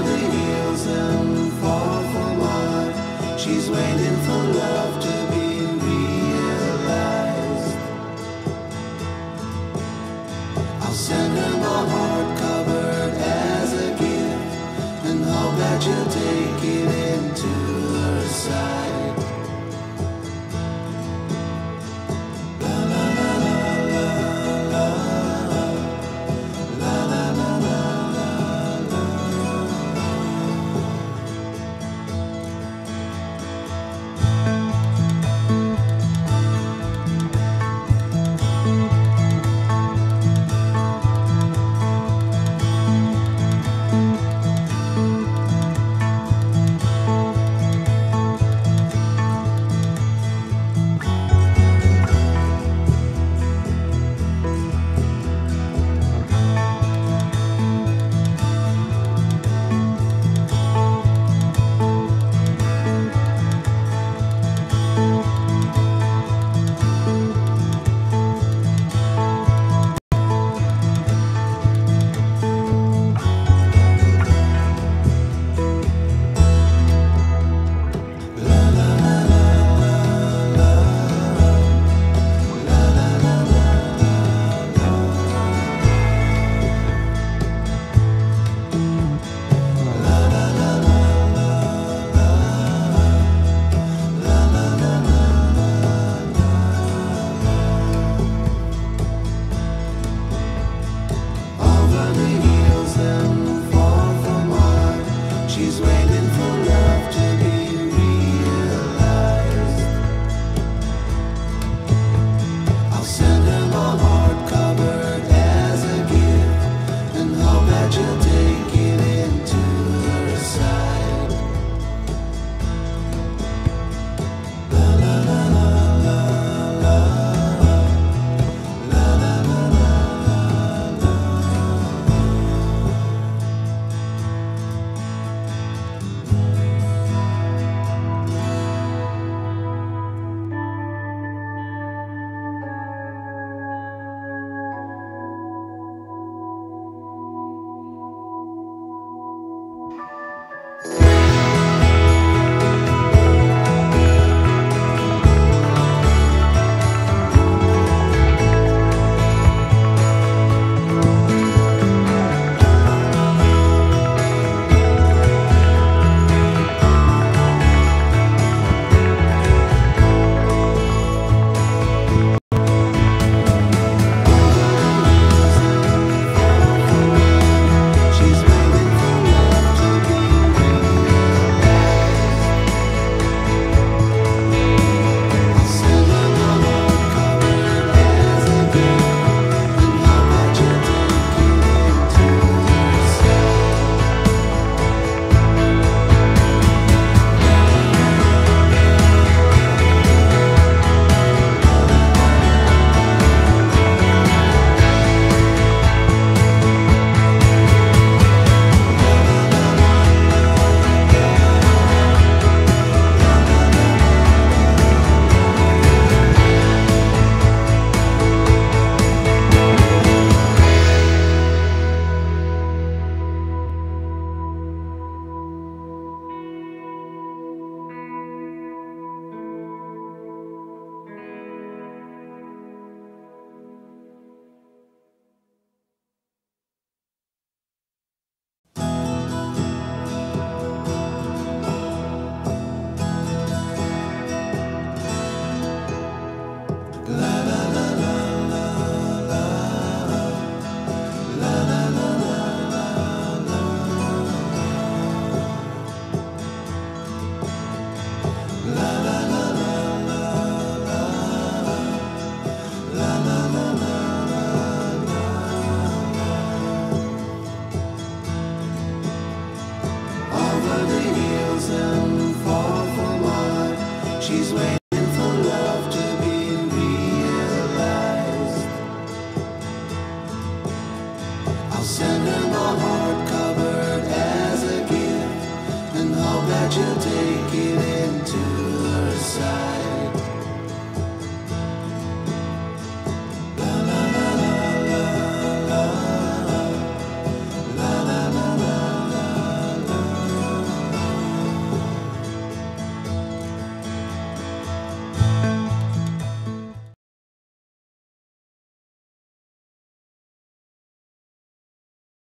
over the hills and far from mine. She's waiting for love to be realized. I'll send her my heart covered as a gift, and hope that she'll take it into her sight. Send her my heart.